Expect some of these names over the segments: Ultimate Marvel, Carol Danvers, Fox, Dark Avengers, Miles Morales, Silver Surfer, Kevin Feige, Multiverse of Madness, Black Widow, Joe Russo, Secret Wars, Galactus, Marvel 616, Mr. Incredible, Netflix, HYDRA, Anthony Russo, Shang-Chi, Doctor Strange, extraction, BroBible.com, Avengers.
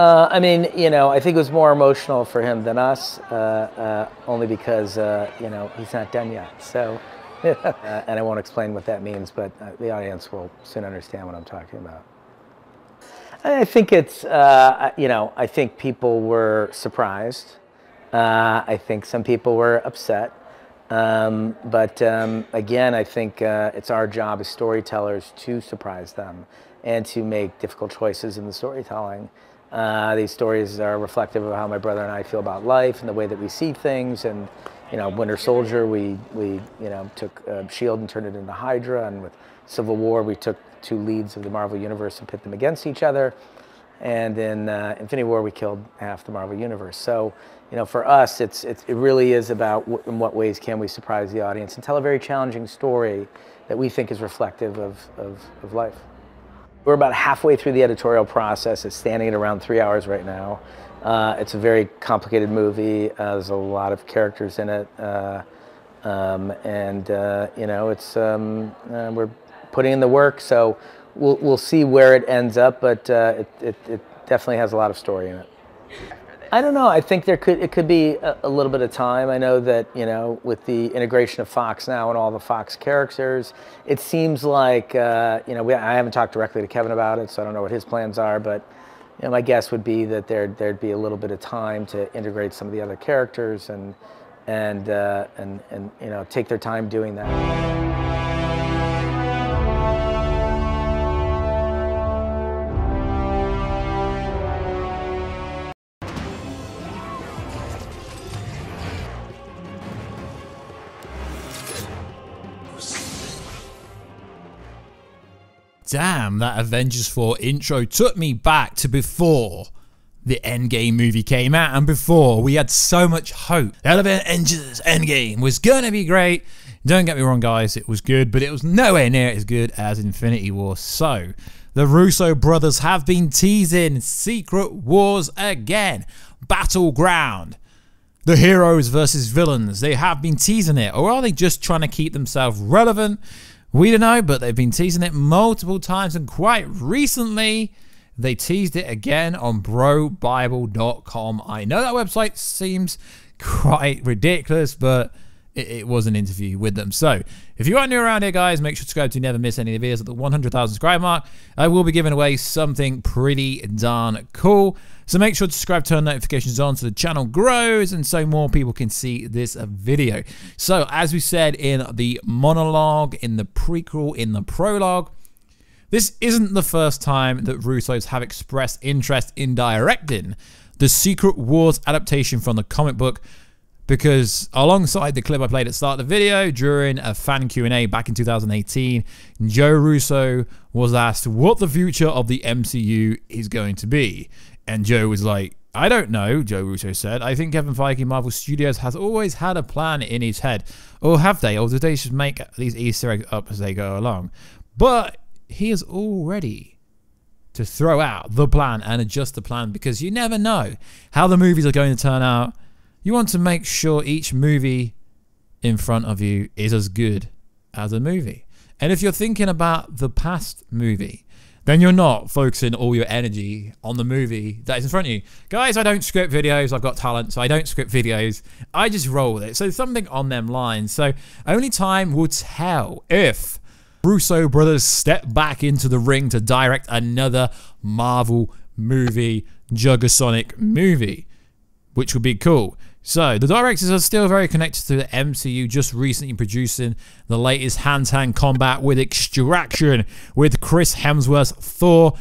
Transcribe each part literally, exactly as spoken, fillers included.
Uh, I mean, you know, I think it was more emotional for him than us, uh, uh, only because, uh, you know, he's not done yet. So, uh, and I won't explain what that means, but uh, the audience will soon understand what I'm talking about. I think it's, uh, you know, I think people were surprised. Uh, I think some people were upset. Um, but um, again, I think uh, it's our job as storytellers to surprise them and to make difficult choices in the storytelling. Uh, these stories are reflective of how my brother and I feel about life and the way that we see things. And, you know, Winter Soldier, we, we you know, took uh, S H I E L D and turned it into HYDRA. And with Civil War, we took two leads of the Marvel Universe and pit them against each other. And in uh, Infinity War, we killed half the Marvel Universe. So, you know, for us, it's, it's, it really is about w in what ways can we surprise the audience and tell a very challenging story that we think is reflective of, of, of life. We're about halfway through the editorial process. It's standing at around three hours right now. Uh, it's a very complicated movie. Uh, there's a lot of characters in it. Uh, um, and, uh, you know, it's, um, uh, we're putting in the work, so we'll, we'll see where it ends up, but uh, it, it, it definitely has a lot of story in it. I don't know. I think there could, it could be a, a little bit of time. I know that, you know, with the integration of Fox now and all the Fox characters, it seems like, uh, you know, we, I haven't talked directly to Kevin about it, so I don't know what his plans are, but you know, my guess would be that there, there'd be a little bit of time to integrate some of the other characters and, and, uh, and, and you know, take their time doing that. Damn, that Avengers four intro took me back to before the Endgame movie came out and before we had so much hope that Avengers Endgame was going to be great. Don't get me wrong, guys, it was good, but it was nowhere near as good as Infinity War. So, the Russo brothers have been teasing Secret Wars again. Battleground. The heroes versus villains. They have been teasing it, or are they just trying to keep themselves relevant? We don't know, but they've been teasing it multiple times, and quite recently, they teased it again on Bro Bible dot com. I know that website seems quite ridiculous, but it, it was an interview with them. So, if you are new around here, guys, make sure to subscribe to never miss any of the videos. At the one hundred thousand subscribe mark, I will be giving away something pretty darn cool. So make sure to subscribe, turn notifications on so the channel grows and so more people can see this video. So as we said in the monologue, in the prequel, in the prologue, this isn't the first time that Russos have expressed interest in directing the Secret Wars adaptation from the comic book, because alongside the clip I played at the start of the video during a fan Q and A back in two thousand eighteen, Joe Russo was asked what the future of the M C U is going to be. And Joe was like, I don't know, Joe Russo said. I think Kevin Feige, Marvel Studios, has always had a plan in his head. Or have they? Or did they just make these Easter eggs up as they go along? But he is all ready to throw out the plan and adjust the plan, because you never know how the movies are going to turn out. You want to make sure each movie in front of you is as good as a movie. And if you're thinking about the past movie, then you're not focusing all your energy on the movie that is in front of you. Guys, I don't script videos. I've got talent, so I don't script videos. I just roll with it. So something on them lines. So only time will tell if Russo brothers step back into the ring to direct another Marvel movie, Jugasonic movie, which would be cool. So the directors are still very connected to the M C U, just recently producing the latest hand-to-hand combat with Extraction with Chris Hemsworth, Thor,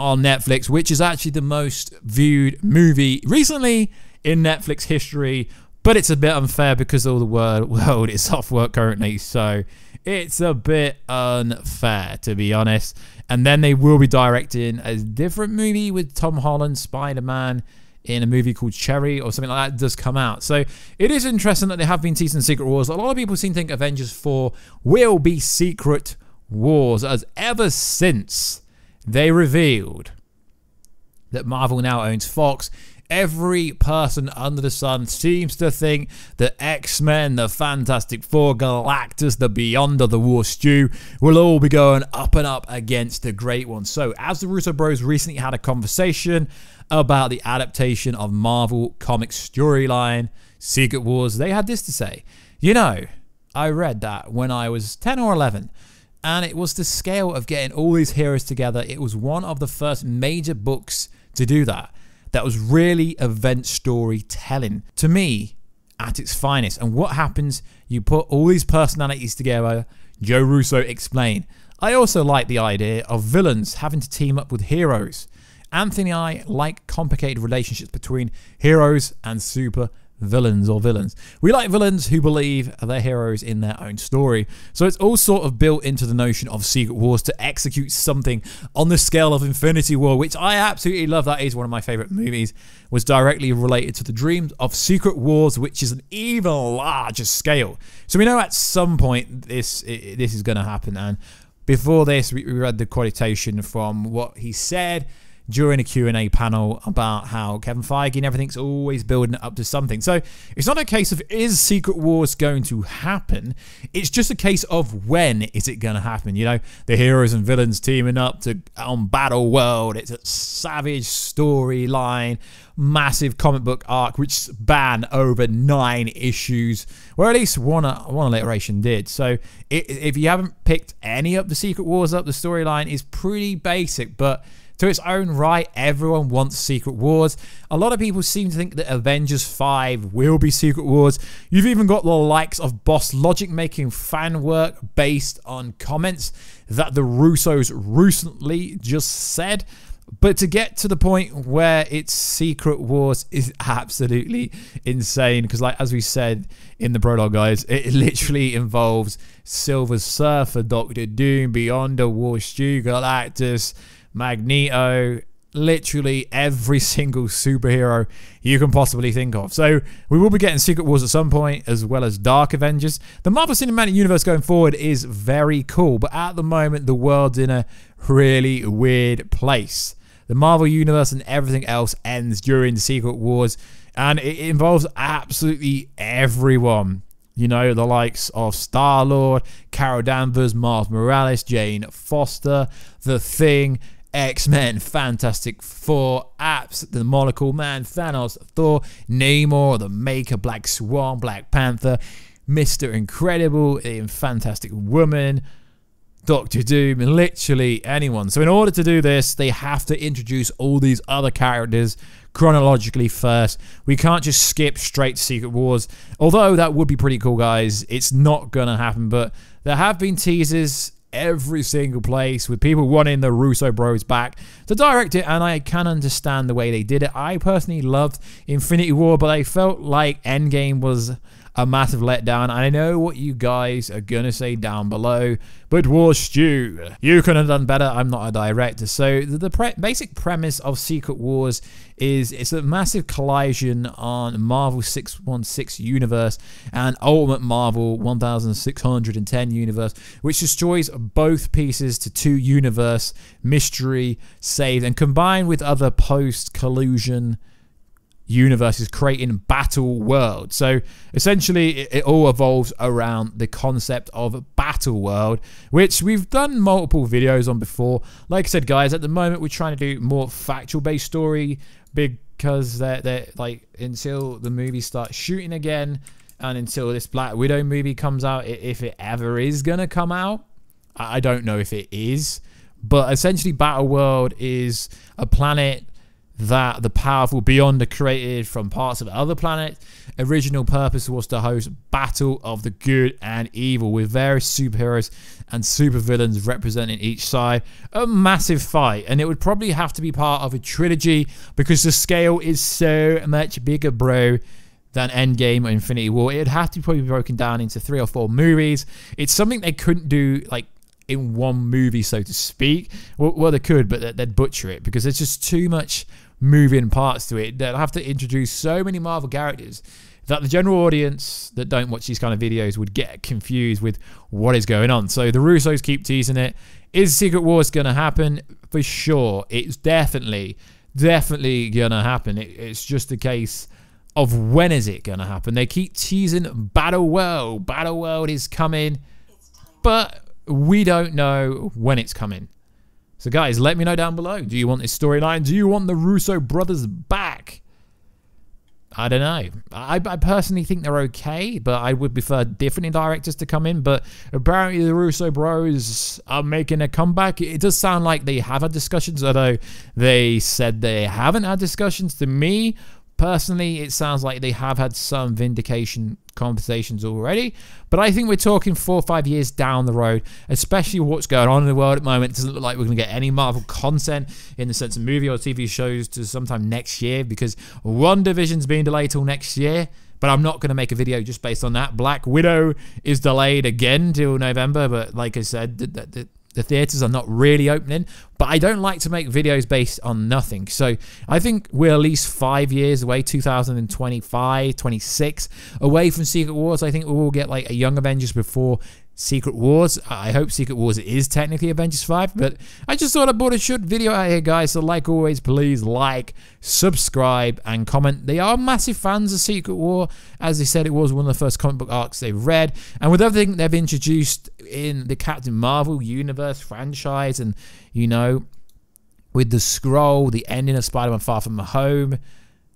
on Netflix, which is actually the most viewed movie recently in Netflix history, but it's a bit unfair because all the world is off work currently, so it's a bit unfair, to be honest. And then they will be directing a different movie with Tom Holland, Spider-Man, in a movie called Cherry or something like that does come out. So it is interesting that they have been teasing Secret Wars. A lot of people seem to think Avengers four will be Secret Wars, as ever since they revealed that Marvel now owns Fox, every person under the sun seems to think that X-Men, the Fantastic Four, Galactus, the Beyonder, the War Stew will all be going up and up against the Great One. So, as the Russo Bros recently had a conversation about the adaptation of Marvel Comics storyline, Secret Wars, they had this to say. You know, I read that when I was ten or eleven. And it was the scale of getting all these heroes together. It was one of the first major books to do that. That was really event storytelling, to me, at its finest. And what happens? You put all these personalities together. Joe Russo explained. I also like the idea of villains having to team up with heroes. Anthony and I like complicated relationships between heroes and super villains or villains. We like villains who believe they're heroes in their own story. So it's all sort of built into the notion of Secret Wars to execute something on the scale of Infinity War, which I absolutely love. That is one of my favorite movies, was directly related to the dreams of Secret Wars, which is an even larger scale. So we know at some point this, this is going to happen. And before this, we read the quotation from what he said during a Q and A panel about how Kevin Feige and everything's always building up to something. So it's not a case of is Secret Wars going to happen? It's just a case of when is it going to happen? You know, the heroes and villains teaming up to on Battle World. It's a savage storyline, massive comic book arc, which span over nine issues, or at least one, one alliteration did. So it, if you haven't picked any up the Secret Wars up, the storyline is pretty basic, but to its own right, everyone wants Secret Wars. A lot of people seem to think that Avengers five will be Secret Wars. You've even got the likes of Boss Logic making fan work based on comments that the Russos recently just said. But to get to the point where it's Secret Wars is absolutely insane. Because like as we said in the prologue, guys, it literally involves Silver Surfer, Doctor Doom, Beyonder, War Stew, Galactus, Magneto, literally every single superhero you can possibly think of. So we will be getting Secret Wars at some point, as well as Dark Avengers. The Marvel Cinematic Universe going forward is very cool, but at the moment the world's in a really weird place. The Marvel Universe and everything else ends during Secret Wars, and it involves absolutely everyone. You know, the likes of Star-Lord, Carol Danvers, Miles Morales, Jane Foster, The Thing, X-Men, Fantastic Four, Apps, The Monocle Man, Thanos, Thor, Namor, The Maker, Black Swan, Black Panther, Mister Incredible, Fantastic Woman, Doctor Doom, and literally anyone. So in order to do this, they have to introduce all these other characters chronologically first. We can't just skip straight to Secret Wars, although that would be pretty cool, guys. It's not going to happen, but there have been teasers every single place with people wanting the Russo Bros back to direct it, and I can understand the way they did it. I personally loved Infinity War, but I felt like Endgame was a massive letdown. I know what you guys are gonna say down below, but War Stew, you could have done better. I'm not a director. So the pre basic premise of Secret Wars is it's a massive collision on Marvel six one six universe and Ultimate Marvel one thousand six hundred ten universe, which destroys both pieces to two universe mystery saved, and combined with other post-collusion universes creating Battle World. So essentially it, it all evolves around the concept of Battle World, which we've done multiple videos on before. Like I said, guys, at the moment we're trying to do more factual based story, because they're, they're like, until the movie starts shooting again and until this Black Widow movie comes out, if it ever is gonna come out, I don't know if it is, but essentially Battle World is a planet that the powerful Beyonder created from parts of other planets. Original purpose was to host Battle of the Good and Evil, with various superheroes and supervillains representing each side. A massive fight, and it would probably have to be part of a trilogy because the scale is so much bigger, bro, than Endgame or Infinity War. It'd have to probably be broken down into three or four movies. It's something they couldn't do, like, in one movie, so to speak. Well, well, they could, but they'd butcher it because there's just too much moving parts to it. They'll have to introduce so many Marvel characters that the general audience that don't watch these kind of videos would get confused with what is going on. So the Russos keep teasing it. Is Secret Wars going to happen? For sure. It's definitely definitely gonna happen. It, it's just a case of when is it gonna happen. They keep teasing Battle World. Battle World is coming, but we don't know when it's coming. So guys, let me know down below. Do you want this storyline? Do you want the Russo brothers back? I don't know. I, I personally think they're okay, but I would prefer different directors to come in. But apparently the Russo bros are making a comeback. It does sound like they have had discussions, although they said they haven't had discussions. To me, personally, it sounds like they have had some vindication conversations already. But I think we're talking four or five years down the road, especially what's going on in the world at the moment. It doesn't look like we're going to get any Marvel content in the sense of movie or T V shows to sometime next year, because WandaVision's being delayed till next year. But I'm not going to make a video just based on that. Black Widow is delayed again till November. But like I said, the, the, the theaters are not really opening. But I don't like to make videos based on nothing. So I think we're at least five years away, two thousand twenty-five, twenty-six, away from Secret Wars. I think we will get like a Young Avengers before Secret Wars. I hope Secret Wars is technically Avengers five, but I just thought I brought a short video out here, guys. So like always, please like, subscribe, and comment. They are massive fans of Secret War. As they said, it was one of the first comic book arcs they read. And with everything they've introduced in the Captain Marvel Universe franchise and, you know, with the scroll, the ending of Spider-Man Far From Home,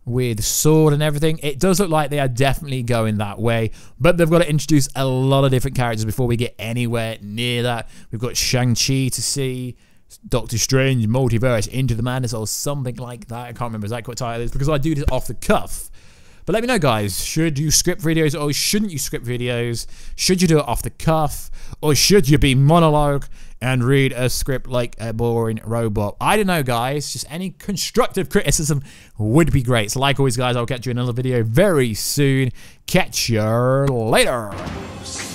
with Sword and everything, it does look like they are definitely going that way. But they've got to introduce a lot of different characters before we get anywhere near that. We've got Shang-Chi to see, Doctor Strange, Multiverse, Into the Madness, or something like that. I can't remember exactly what title it is because I do this off the cuff. But let me know, guys, should you script videos or shouldn't you script videos? Should you do it off the cuff, or should you be monologue and read a script like a boring robot? I don't know, guys. Just any constructive criticism would be great. So like always, guys, I'll catch you in another video very soon. Catch you later.